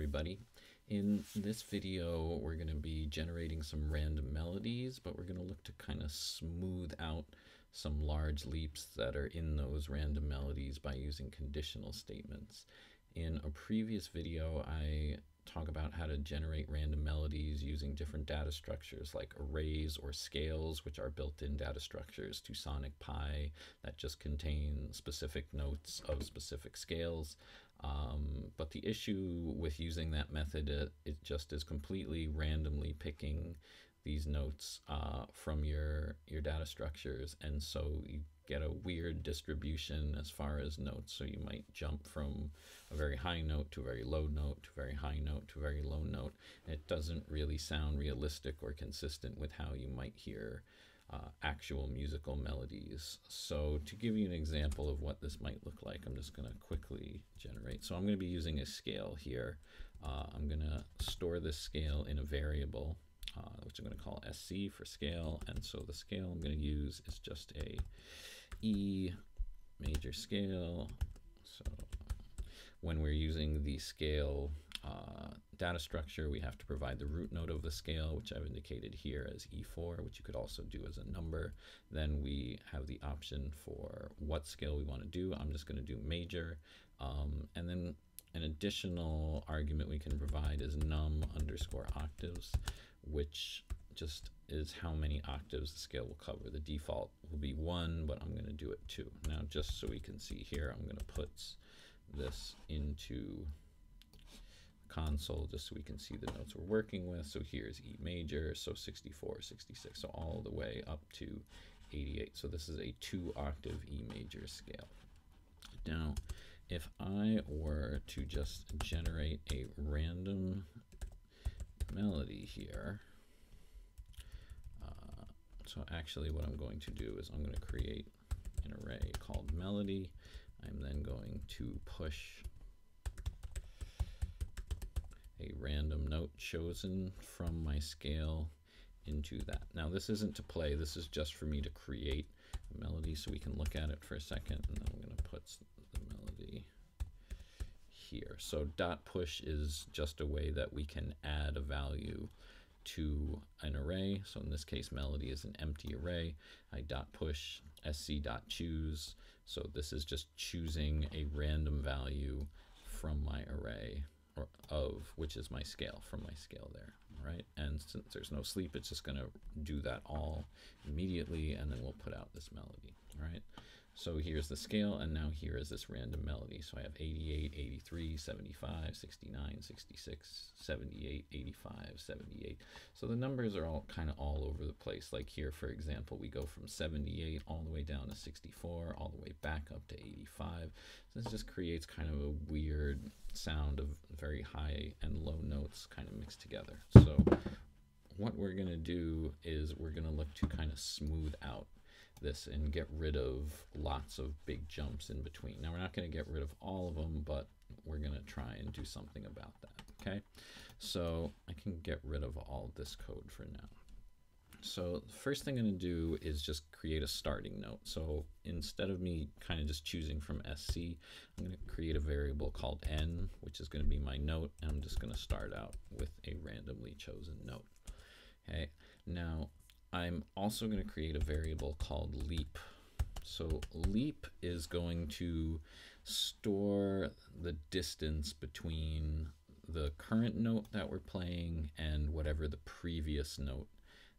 everybody. In this video, we're going to be generating some random melodies, but we're going to look to kind of smooth out some large leaps that are in those random melodies by using conditional statements. In a previous video, I talk about how to generate random melodies using different data structures like arrays or scales, which are built-in data structures to Sonic Pi that just contain specific notes of specific scales. But the issue with using that method, it just is completely randomly picking these notes from your data structures, and so you get a weird distribution as far as notes. So you might jump from a very high note to a very low note to a very high note to a very low note. It doesn't really sound realistic or consistent with how you might hear actual musical melodies. So to give you an example of what this might look like, I'm just going to quickly generate. So I'm going to be using a scale here. I'm going to store this scale in a variable, which I'm going to call SC for scale. And so the scale I'm going to use is just a E major scale. So when we're using the scale data structure, we have to provide the root note of the scale, which I've indicated here as E4, which you could also do as a number. Then we have the option for what scale we want to do. I'm just going to do major. And then an additional argument we can provide is num_octaves, which just is how many octaves the scale will cover. The default will be 1, but I'm going to do it 2. Now, just so we can see here, I'm going to put this into console just so we can see the notes we're working with. So here's E major, so 64, 66, so all the way up to 88. So this is a 2-octave E major scale. Now, if I were to just generate a random melody here, so actually what I'm going to do is I'm going to create an array called melody. I'm then going to push a random note chosen from my scale into that. Now, this isn't to play, this is just for me to create a melody so we can look at it for a second, and then I'm going to put the melody here. So dot push is just a way that we can add a value to an array. So in this case, melody is an empty array. I dot push sc.choose. So this is just choosing a random value from my array, or of, which is my scale, from my scale there. All right, and since there's no sleep, it's just going to do that all immediately, and then we'll put out this melody. All right, so here's the scale, and now here is this random melody. So I have 88, 83, 75, 69, 66, 78, 85, 78. So the numbers are all kind of all over the place. Like here, for example, we go from 78 all the way down to 64, all the way back up to 85. So this just creates kind of a weird sound of very high and low notes kind of mixed together. So what we're going to do is we're going to look to kind of smooth out this and get rid of lots of big jumps in between. Now, we're not going to get rid of all of them, but we're going to try and do something about that. Okay, so I can get rid of all of this code for now. So the first thing I'm going to do is just create a starting note. So instead of me kind of just choosing from SC, I'm going to create a variable called N, which is going to be my note. And I'm just going to start out with a randomly chosen note. Okay, now I'm also going to create a variable called leap. So leap is going to store the distance between the current note that we're playing and whatever the previous note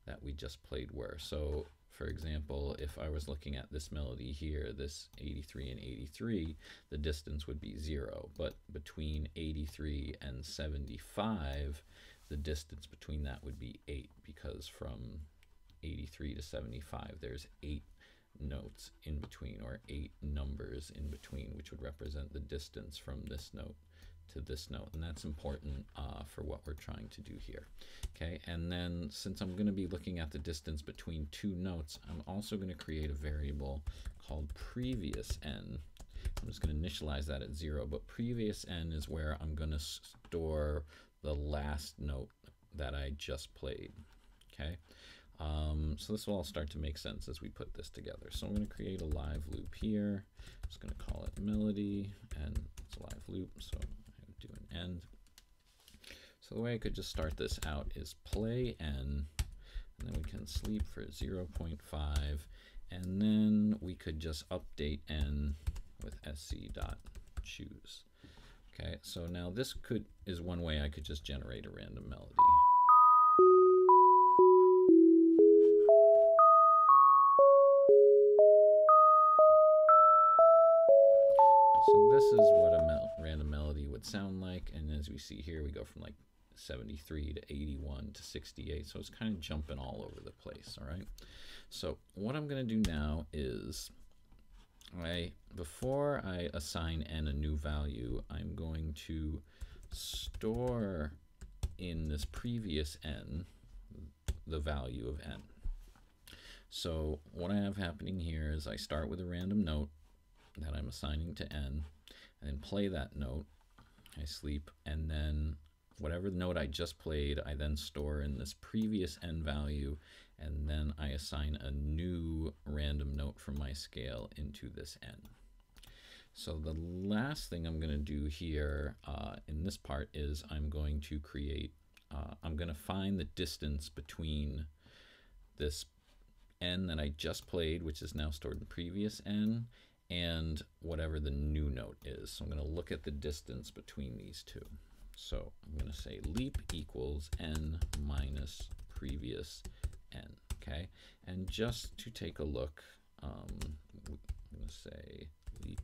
that we just played were. So for example, if I was looking at this melody here, this 83 and 83, the distance would be 0, but between 83 and 75, the distance between that would be 8, because from 83 to 75, there's 8 notes in between, or 8 numbers in between, which would represent the distance from this note to this note, and that's important for what we're trying to do here. Okay, and then since I'm going to be looking at the distance between two notes, I'm also going to create a variable called previous n. I'm just going to initialize that at 0, but previous n is where I'm going to store the last note that I just played. Okay, so this will all start to make sense as we put this together. So I'm going to create a live loop here. I'm just going to call it melody, and it's a live loop, so do an end. So the way I could just start this out is play n, and then we can sleep for 0.5, and then we could just update n with sc.choose. Okay, so now this is one way I could just generate a random melody. So this is what a random melody would sound like, and as we see here, we go from like 73 to 81 to 68, so it's kind of jumping all over the place, all right? So what I'm going to do now is, before I assign n a new value, I'm going to store in this previous n the value of n. So what I have happening here is I start with a random note that I'm assigning to n, and then play that note, I sleep, and then whatever note I just played, I then store in this previous n value, and then I assign a new random note from my scale into this n. So the last thing I'm going to do here in this part is I'm going to create, I'm going to find the distance between this n that I just played, which is now stored in previous n, and whatever the new note is. So I'm going to look at the distance between these two. So I'm going to say leap equals n minus previous n, okay? And just to take a look, I'm going to say leap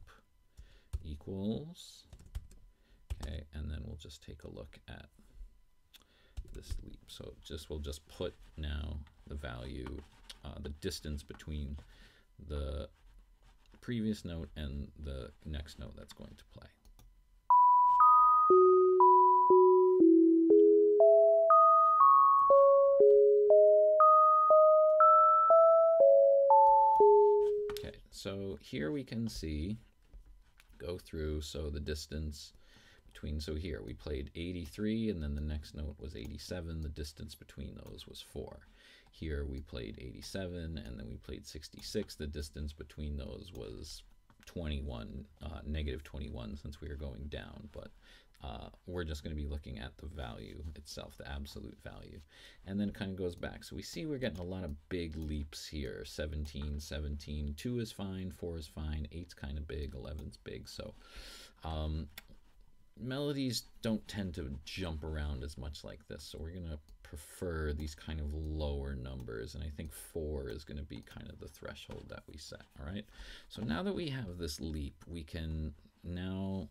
equals, okay, and then we'll just take a look at this leap. So we'll just put now the value, the distance between the previous note and the next note that's going to play. Okay, so here we can see, go through, so the distance between, so here we played 83 and then the next note was 87, the distance between those was 4. Here we played 87 and then we played 66, the distance between those was 21, negative 21, since we are going down, but we're just going to be looking at the value itself, the absolute value, and then it kind of goes back. So we see we're getting a lot of big leaps here, 17, 17, 2 is fine, 4 is fine, 8's kind of big, 11's big, so melodies don't tend to jump around as much like this, so we're going to prefer these kind of lower numbers, and I think 4 is going to be kind of the threshold that we set, all right? So now that we have this leap, we can now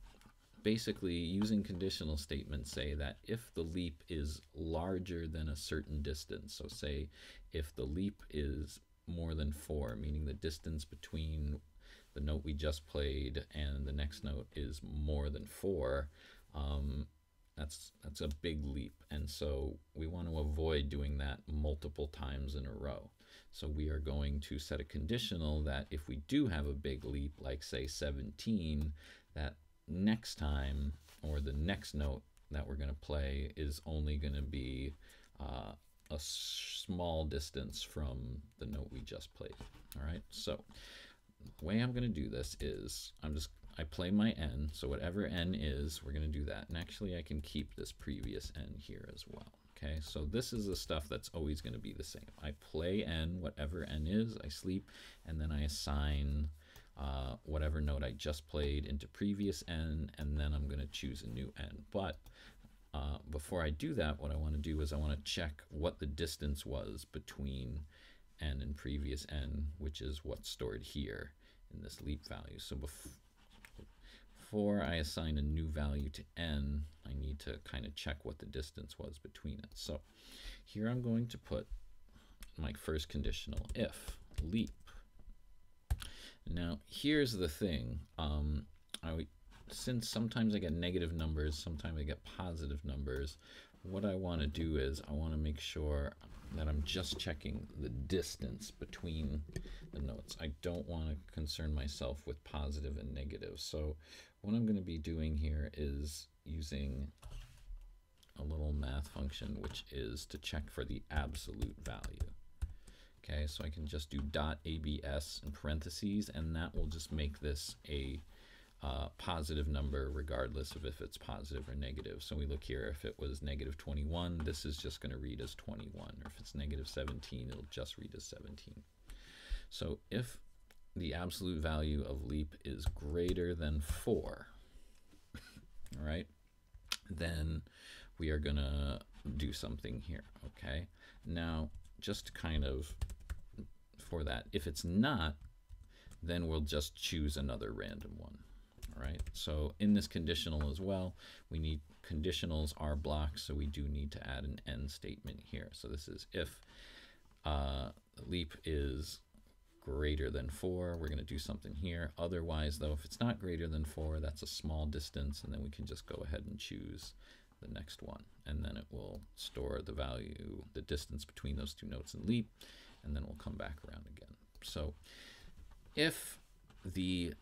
basically, using conditional statements, say that if the leap is larger than a certain distance, so say if the leap is more than 4, meaning the distance between the note we just played and the next note is more than 4, that's a big leap, and so we want to avoid doing that multiple times in a row. So we are going to set a conditional that if we do have a big leap, like say 17, that next time, or the next note that we're going to play, is only going to be a small distance from the note we just played. All right, so the way I'm going to do this is I play my n, so whatever n is, we're going to do that. And actually I can keep this previous n here as well. Okay, so this is the stuff that's always going to be the same. I play n, whatever n is, I sleep, and then I assign whatever note I just played into previous n, and then I'm going to choose a new n. But before I do that, what I want to do is I want to check what the distance was between n and previous n, which is what's stored here in this leap value. So before I assign a new value to n, I need to kind of check what the distance was between it. So here I'm going to put my first conditional, if leap. Now here's the thing, since sometimes I get negative numbers, sometimes I get positive numbers, what I want to do is I want to make sure that I'm just checking the distance between the notes. I don't want to concern myself with positive and negative. So what I'm going to be doing here is using a little math function, which is to check for the absolute value. Okay, so I can just do dot abs in parentheses, and that will just make this a positive number regardless of if it's positive or negative. So we look here, if it was negative 21, this is just going to read as 21, or if it's negative 17, it'll just read as 17. So if the absolute value of leap is greater than 4, all right, then we are going to do something here, okay? Now, just kind of for that, if it's not, then we'll just choose another random one, all right? So in this conditional as well, we need conditionals are blocks, so we do need to add an end statement here. So this is if leap is greater than 4, we're going to do something here. Otherwise, though, if it's not greater than 4, that's a small distance, and then we can just go ahead and choose the next one, and then it will store the value, the distance between those two notes in leap, and then we'll come back around again. So if the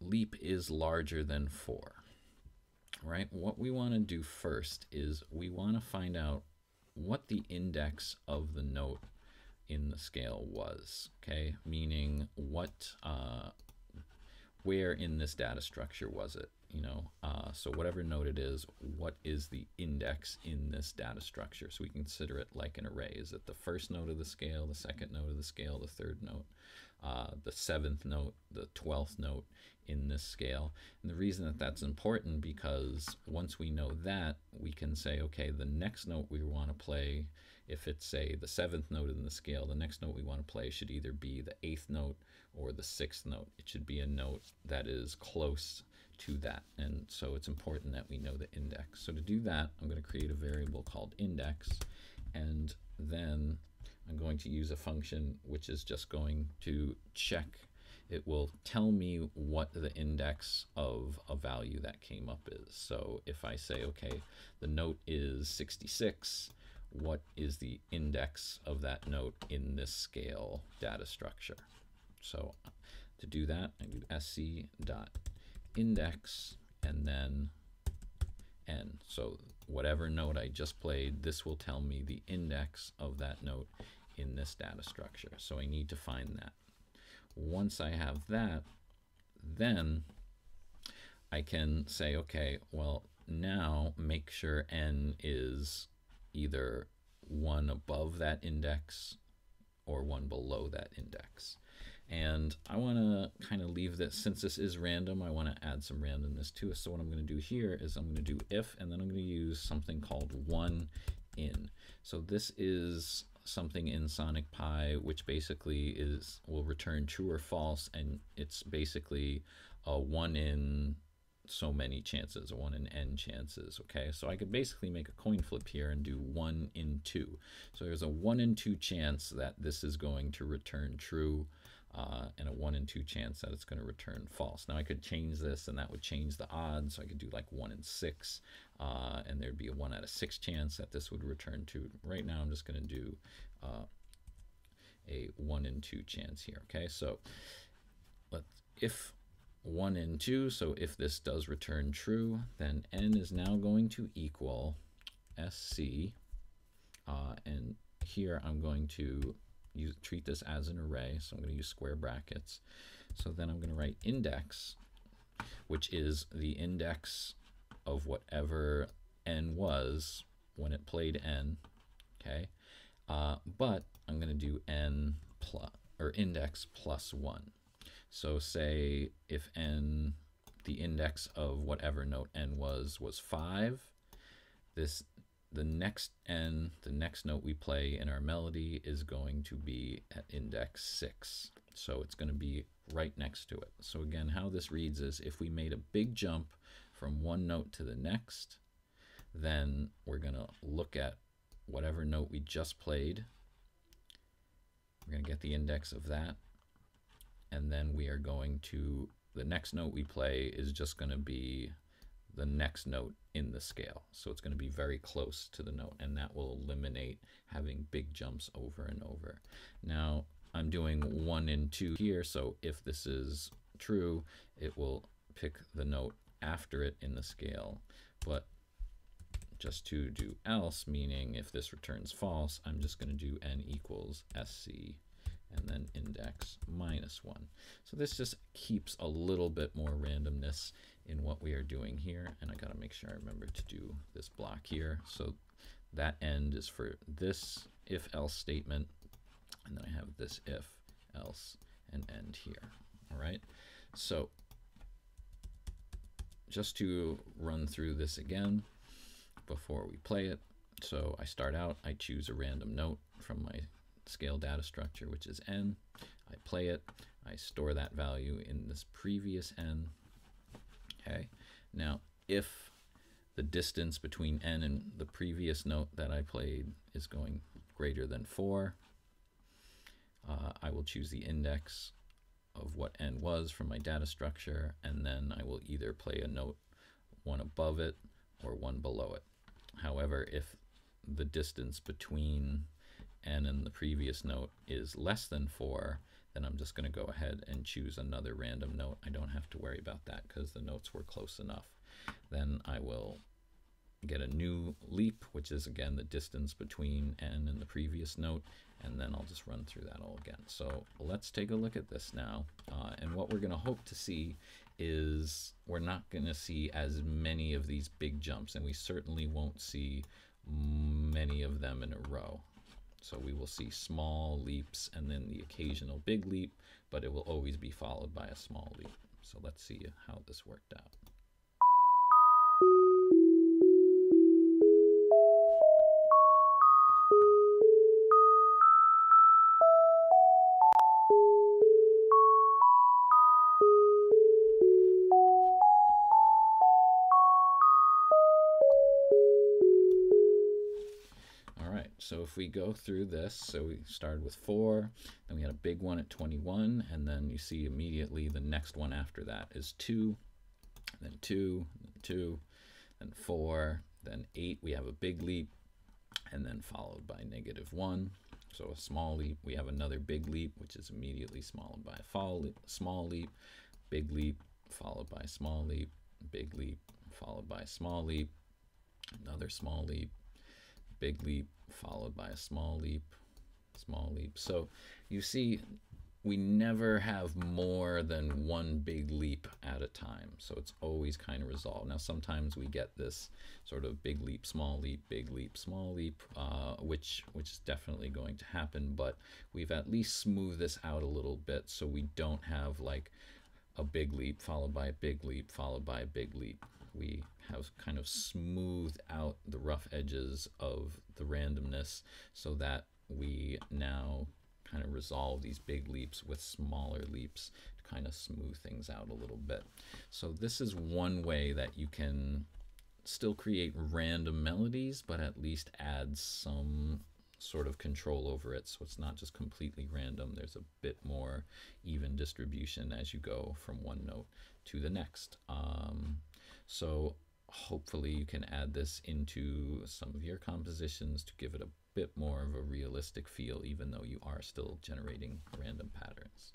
leap is larger than 4, right, what we want to do first is we want to find out what the index of the note in the scale was, okay? Meaning what, where in this data structure was it, you know? So whatever note it is, what is the index in this data structure? So we consider it like an array. Is it the first note of the scale, the second note of the scale, the third note, the seventh note, the 12th note in this scale? And the reason that that's important, because once we know that, we can say, okay, the next note we want to play, if it's, say, the seventh note in the scale, the next note we want to play should either be the eighth note or the sixth note. It should be a note that is close to that, and so it's important that we know the index. So to do that, I'm going to create a variable called index, and then I'm going to use a function which is just going to check. It will tell me what the index of a value that came up is. So if I say, okay, the note is 66, what is the index of that note in this scale data structure? So to do that, I do sc.index and then n. So whatever note I just played, this will tell me the index of that note in this data structure. So I need to find that. Once I have that, then I can say, okay, well, now make sure n is either one above that index or one below that index. And I want to kind of leave this, since this is random, I want to add some randomness to it. So what I'm going to do here is I'm going to do if, and then I'm going to use something called one in. So this is something in Sonic Pi which basically is, will return true or false, and it's basically a one in so many chances, a one in n chances, okay? So I could basically make a coin flip here and do 1 in 2. So there's a 1 in 2 chance that this is going to return true, and a 1 in 2 chance that it's going to return false. Now I could change this and that would change the odds. So I could do like 1 in 6, and there'd be a 1 out of 6 chance that this would return true. Right now I'm just going to do a 1 in 2 chance here, okay? So if 1 in 2, so if this does return true, then n is now going to equal sc, and here I'm going to treat this as an array, so I'm going to use square brackets. So then I'm going to write index, which is the index of whatever n was when it played n, okay? But I'm going to do n plus, or index plus 1. So say if n, the index of whatever note n was 5, this, the next n, the next note we play in our melody is going to be at index 6. So it's going to be right next to it. So again, how this reads is if we made a big jump from one note to the next, then we're going to look at whatever note we just played. We're going to get the index of that. And then we are going to, the next note we play is just going to be the next note in the scale. So it's going to be very close to the note, and that will eliminate having big jumps over and over. Now I'm doing 1 in 2 here. So if this is true, it will pick the note after it in the scale. But just to do else, meaning if this returns false, I'm just going to do n equals sc and then index -1. So this just keeps a little bit more randomness in what we are doing here. And I gotta make sure I remember to do this block here. So that end is for this if else statement. And then I have this if else and end here. All right. So just to run through this again before we play it. So I start out, I choose a random note from my scale data structure, which is n. I play it, I store that value in this previous n. Okay, now if the distance between n and the previous note that I played is going greater than 4, I will choose the index of what n was from my data structure, and then I will either play a note one above it or one below it. However, if the distance between n and the previous note is less than 4, then I'm just going to go ahead and choose another random note. I don't have to worry about that because the notes were close enough. Then I will get a new leap, which is again the distance between n and the previous note, and then I'll just run through that all again. So let's take a look at this now, and what we're going to hope to see is we're not going to see as many of these big jumps, and we certainly won't see many of them in a row. So we will see small leaps and then the occasional big leap, but it will always be followed by a small leap. So let's see how this worked out. So if we go through this, so we started with 4, then we had a big one at 21, and then you see immediately the next one after that is 2, then 2, then 2, then 4, then 8, we have a big leap, and then followed by -1, so a small leap. We have another big leap, which is immediately followed by a small leap, big leap, followed by a small leap, big leap, followed by a small leap, another small leap, big leap, followed by a small leap, small leap. So you see we never have more than one big leap at a time. So it's always kind of resolved. Now sometimes we get this sort of big leap, small leap, big leap, small leap, which is definitely going to happen, but we've at least smoothed this out a little bit so we don't have like a big leap followed by a big leap followed by a big leap. We have kind of smoothed out the rough edges of the randomness so that we now kind of resolve these big leaps with smaller leaps to kind of smooth things out a little bit. So this is one way that you can still create random melodies, but at least add some sort of control over it, so it's not just completely random. There's a bit more even distribution as you go from one note to the next. So hopefully you can add this into some of your compositions to give it a bit more of a realistic feel, even though you are still generating random patterns.